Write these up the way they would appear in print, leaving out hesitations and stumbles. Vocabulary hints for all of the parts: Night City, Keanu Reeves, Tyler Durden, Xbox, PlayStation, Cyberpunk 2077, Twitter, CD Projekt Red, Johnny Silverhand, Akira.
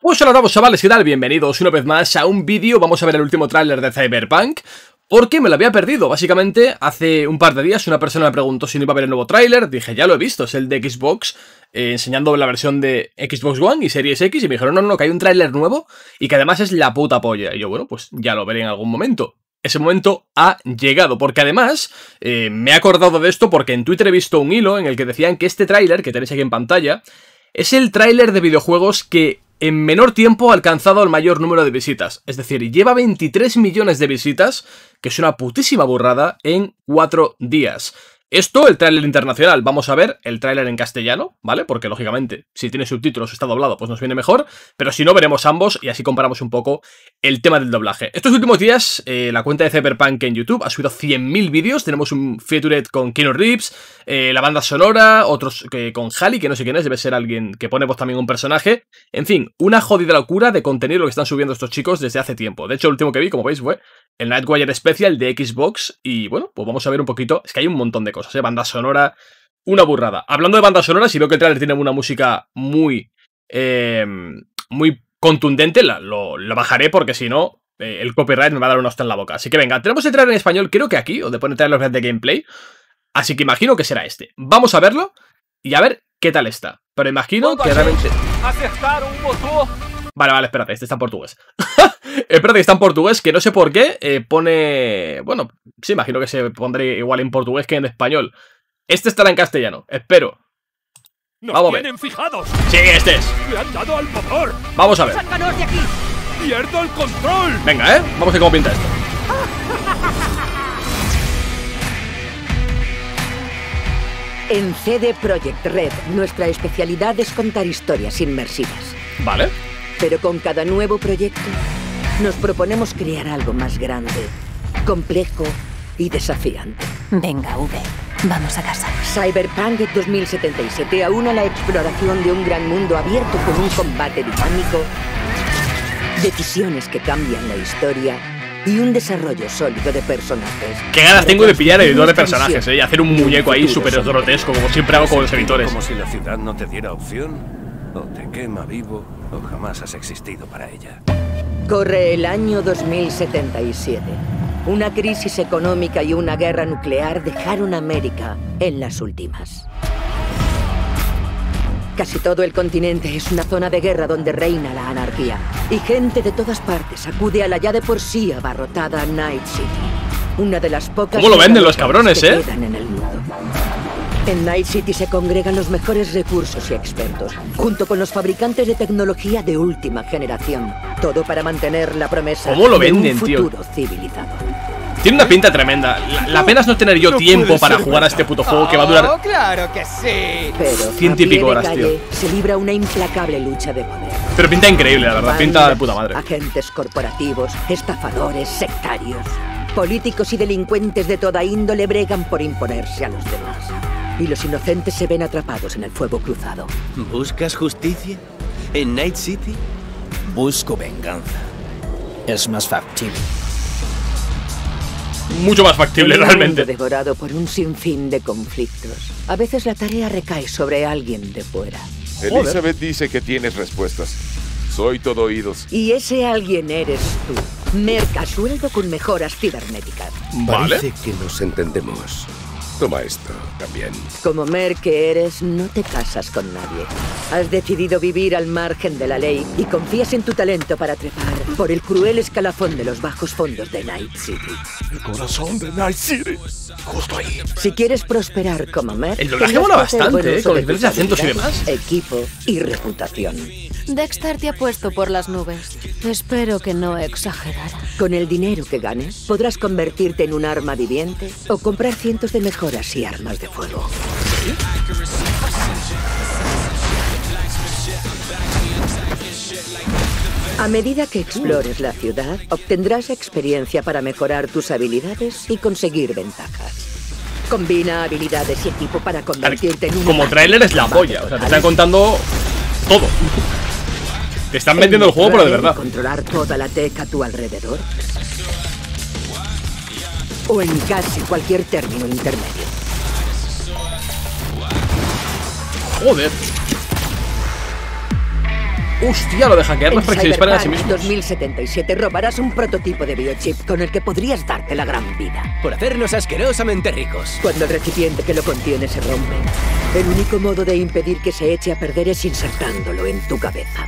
Pues hola a todos, chavales, ¿qué tal? Bienvenidos una vez más a un vídeo. Vamos a ver el último tráiler de Cyberpunk, porque me lo había perdido. Básicamente, hace un par de días una persona me preguntó si no iba a ver el nuevo tráiler. Dije, ya lo he visto, es el de Xbox, enseñando la versión de Xbox One y Series X. Y me dijeron, no, que hay un tráiler nuevo y que además es la puta polla. Y yo, bueno, pues ya lo veré en algún momento. Ese momento ha llegado, porque además me he acordado de esto porque en Twitter he visto un hilo en el que decían que este tráiler, que tenéis aquí en pantalla, es el tráiler de videojuegos que en menor tiempo ha alcanzado el mayor número de visitas. Es decir, lleva 23 millones de visitas, que es una putísima burrada, en 4 días. Esto, el tráiler internacional. Vamos a ver el tráiler en castellano, ¿vale? Porque, lógicamente, si tiene subtítulos o está doblado, pues nos viene mejor. Pero si no, veremos ambos y así comparamos un poco el tema del doblaje. Estos últimos días, la cuenta de Cyberpunk en YouTube ha subido 100.000 vídeos. Tenemos un featurette con Keanu Reeves, la banda sonora, otros con Halley, que no sé quién es, debe ser alguien que pone voz también un personaje. En fin, una jodida locura de contenido lo que están subiendo estos chicos desde hace tiempo. De hecho, el último que vi, como veis, fue el Night City Special de Xbox. Y, bueno, pues vamos a ver un poquito. Es que hay un montón de cosas, banda sonora, una burrada. Hablando de banda sonora, si veo que el trailer tiene una música muy muy contundente, la bajaré porque si no el copyright me va a dar una hostia en la boca. Así que venga, tenemos el trailer en español, creo que aquí, donde pone trailer de gameplay, así que imagino que será este. Vamos a verlo y a ver qué tal está, pero imagino que realmente... Vale, espérate, este está en portugués. Espérate, que está en portugués, que no sé por qué pone... Bueno, sí, imagino que se pondrá igual en portugués que en español. Este estará en castellano, espero. Vamos a ver. Sí, este es. Vamos a ver. Venga, vamos a ver cómo pinta esto. En CD Projekt Red, nuestra especialidad es contar historias inmersivas. Vale. Pero con cada nuevo proyecto nos proponemos crear algo más grande, complejo y desafiante. Venga, V, vamos a casa. Cyberpunk 2077 aúna la exploración de un gran mundo abierto con un combate dinámico, decisiones que cambian la historia y un desarrollo sólido de personajes. Qué ganas tengo de pillar el editor de personajes, y hacer un muñeco ahí súper grotesco, como siempre hago con los editores. Como si la ciudad no te diera opción. O te quema vivo, o jamás has existido para ella. Corre el año 2077. Una crisis económica y una guerra nuclear dejaron a América en las últimas. Casi todo el continente es una zona de guerra donde reina la anarquía. Y gente de todas partes acude a la ya de por sí abarrotada Night City. Una de las pocas... ¿Cómo lo venden los cabrones, que quedan en el mundo. En Night City se congregan los mejores recursos y expertos, junto con los fabricantes de tecnología de última generación. Todo para mantener la promesa de un futuro civilizado. Tiene una pinta tremenda. La pena es no tener yo tiempo para jugar a este puto juego que va a durar... ¡Claro que sí! Pero ciento y pico horas, tío. Se libra una implacable lucha de poder. Pero pinta increíble, la verdad. Pinta de puta madre. Agentes corporativos, estafadores, sectarios... Políticos y delincuentes de toda índole bregan por imponerse a los demás. Y los inocentes se ven atrapados en el fuego cruzado. ¿Buscas justicia? ¿En Night City? Busco venganza. Es más factible. Mucho más factible, realmente. Devorado por un sinfín de conflictos. A veces la tarea recae sobre alguien de fuera. Elizabeth dice que tienes respuestas. Soy todo oídos. Y ese alguien eres tú. Merca sueldo con mejoras cibernéticas. Vale. Parece que nos entendemos. Toma esto también. Como mer que eres, no te casas con nadie. Has decidido vivir al margen de la ley y confías en tu talento para trepar por el cruel escalafón de los bajos fondos de Night City. El corazón de Night City. Justo ahí. Si quieres prosperar como mer, el doblaje mola bastante, con diferentes acentos y demás. Equipo y reputación. Dexter te ha puesto por las nubes. Espero que no exagerara. Con el dinero que ganes, podrás convertirte en un arma viviente o comprar cientos de mejoras y armas de fuego. ¿Sí? A medida que explores la ciudad, obtendrás experiencia para mejorar tus habilidades y conseguir ventajas. Combina habilidades y equipo para convertirte en un... Como tráiler es la polla, o sea, te están contando todo. Te están metiendo el juego, pero de verdad. Controlar toda la teca a tu alrededor. O en casi cualquier término intermedio. Joder. ¡Hostia! Lo de hackear los para que se disparen a sí mismos. En 2077 robarás un prototipo de biochip con el que podrías darte la gran vida. Por hacernos asquerosamente ricos. Cuando el recipiente que lo contiene se rompe, el único modo de impedir que se eche a perder es insertándolo en tu cabeza.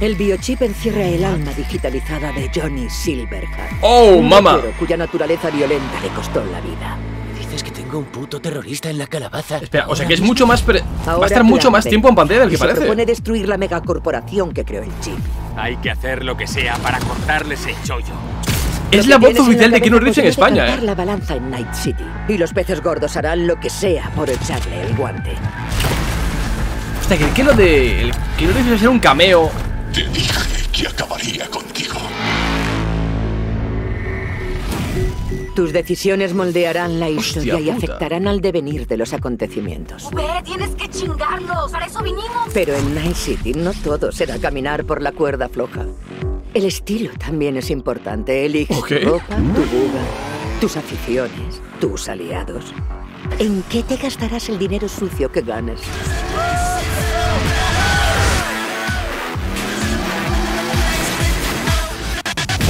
El biochip encierra el alma digitalizada de Johnny Silverhand. ¡Oh, mamá! Cuya naturaleza violenta le costó la vida. ¿Dices que tengo un puto terrorista en la calabaza? Espera, o sea que es mucho más... va a estar mucho más tiempo en pantalla del que parece. Se propone destruir la megacorporación que creó el chip. Hay que hacer lo que sea para cortarles el chollo. Es la voz oficial de Keanu Reeves en España, ¿eh? La balanza en Night City. Y los peces gordos harán lo que sea por echarle el guante. Hasta que el Keanu Reeves va a ser un cameo. Te dije que acabaría contigo. Tus decisiones moldearán la historia y afectarán al devenir de los acontecimientos. ¡Tienes que chingarlos! ¡Para eso vinimos! Pero en Night City no todo será caminar por la cuerda floja. El estilo también es importante. Elige tu ropa, tu buga, tus aficiones, tus aliados. ¿En qué te gastarás el dinero sucio que ganes?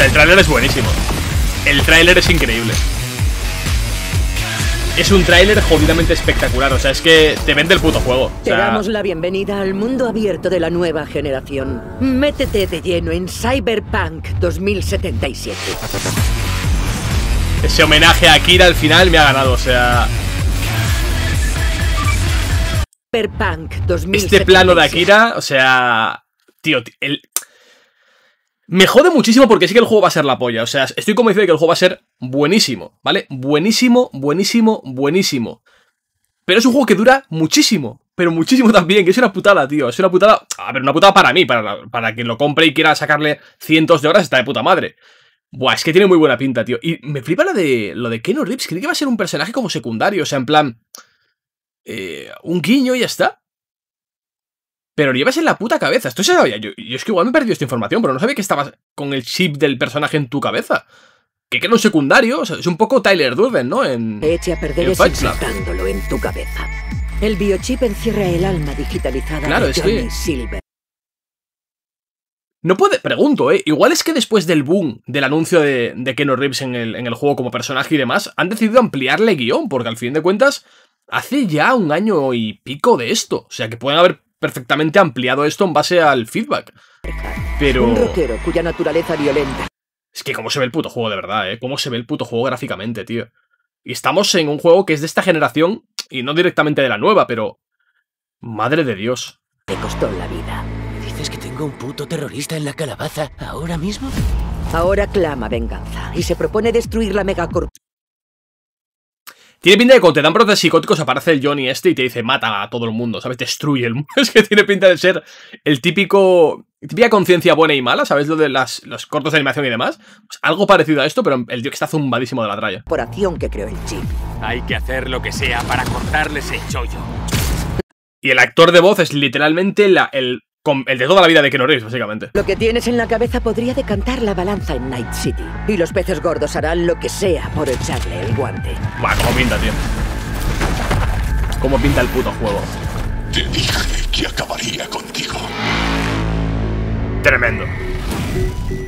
El tráiler es buenísimo. El tráiler es increíble. Es un tráiler jodidamente espectacular. O sea, es que te vende el puto juego. Te damos la bienvenida al mundo abierto de la nueva generación. Métete de lleno en Cyberpunk 2077. Ese homenaje a Akira al final me ha ganado. O sea... Cyberpunk 2077. Este plano de Akira, o sea... Tío, me jode muchísimo porque sí que el juego va a ser la polla. O sea, estoy convencido de que el juego va a ser buenísimo, ¿vale? Buenísimo, buenísimo, buenísimo. Pero es un juego que dura muchísimo, pero muchísimo también, que es una putada, tío. Es una putada... A ver, una putada para mí, para quien lo compre y quiera sacarle cientos de horas, está de puta madre. Buah, es que tiene muy buena pinta, tío. Y me flipa lo de Keanu Reeves. Creo que va a ser un personaje como secundario, o sea, en plan... un guiño y ya está. Pero lo llevas en la puta cabeza. Esto se sabía. Yo es que igual me he perdido esta información, pero no sabía que estabas con el chip del personaje en tu cabeza. Que era un secundario. O sea, es un poco Tyler Durden, ¿no? Te eche a perder insertándolo en tu cabeza. El biochip encierra el alma digitalizada de Johnny Silver. No puede... Pregunto, ¿eh? Igual es que después del boom del anuncio de Keanu Reeves en el juego como personaje y demás, han decidido ampliarle guión, porque al fin de cuentas hace ya un año y pico de esto. O sea, que pueden haber... perfectamente ampliado esto en base al feedback. Pero... un rockero cuya naturaleza violenta. Es que cómo se ve el puto juego de verdad, ¿eh? Cómo se ve el puto juego gráficamente, tío. Y estamos en un juego que es de esta generación y no directamente de la nueva, pero... Madre de Dios. Te costó la vida. ¿Dices que tengo un puto terrorista en la calabaza ahora mismo? Ahora clama venganza y se propone destruir la megacorp. Tiene pinta de que cuando te dan brotes psicóticos aparece el Johnny este y te dice mata a todo el mundo, ¿sabes? Destruye el mundo. Es que tiene pinta de ser el típica conciencia buena y mala, ¿sabes? Lo de los cortos de animación y demás. Pues algo parecido a esto, pero el tío que está zumbadísimo de la tralla. Por acción que creó el chip. Hay que hacer lo que sea para cortarles el chollo. Y el actor de voz es literalmente el de toda la vida de Keanu Reeves, básicamente. Lo que tienes en la cabeza podría decantar la balanza en Night City. Y los peces gordos harán lo que sea por echarle el guante. Buah, cómo pinta, tío. Cómo pinta el puto juego. Te dije que acabaría contigo. Tremendo.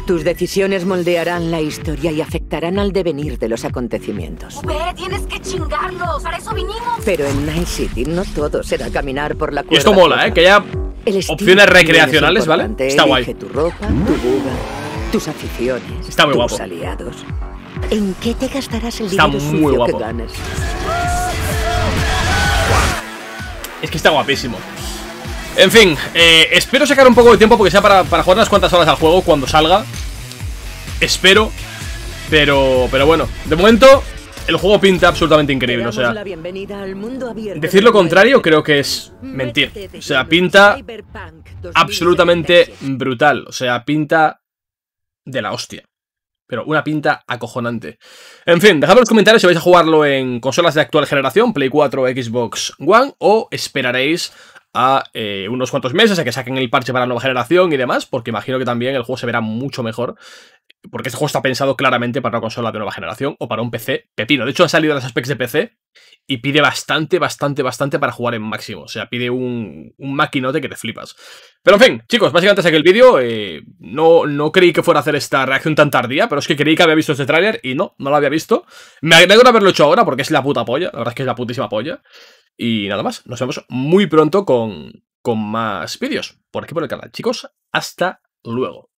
Tus decisiones moldearán la historia y afectarán al devenir de los acontecimientos. ¡Tienes que chingarlos! ¡Para eso vinimos! Pero en Night City no todo será caminar por la cuerda. Y esto mola, ¿eh? Que haya opciones recreacionales, ¿vale? Está guay. Elige tu ropa, tu buga, tus aficiones, está muy guapo. Tus aliados. ¿En qué te gastarás el dinero sucio que ganes? Es que está guapísimo. En fin, espero sacar un poco de tiempo porque sea para jugar unas cuantas horas al juego cuando salga. Espero, pero bueno, de momento el juego pinta absolutamente increíble, o sea, decir lo contrario creo que es mentir. O sea, pinta absolutamente brutal, o sea, pinta de la hostia. Pero una pinta acojonante. En fin, dejadme en los comentarios si vais a jugarlo en consolas de actual generación, Play 4, Xbox One, o esperaréis a unos cuantos meses a que saquen el parche para la nueva generación y demás, porque imagino que también el juego se verá mucho mejor Porque este juego está pensado claramente para una consola de nueva generación o para un PC pepino. De hecho, ha salido en las specs de PC y pide bastante para jugar en máximo. O sea, pide un maquinote que te flipas. Pero en fin, chicos, básicamente saqué el vídeo. No creí que fuera a hacer esta reacción tan tardía, pero es que creí que había visto este tráiler y no lo había visto. Me alegro de haberlo hecho ahora porque es la puta polla. La verdad es que es la putísima polla. Y nada más, nos vemos muy pronto con más vídeos por aquí por el canal. Chicos, hasta luego.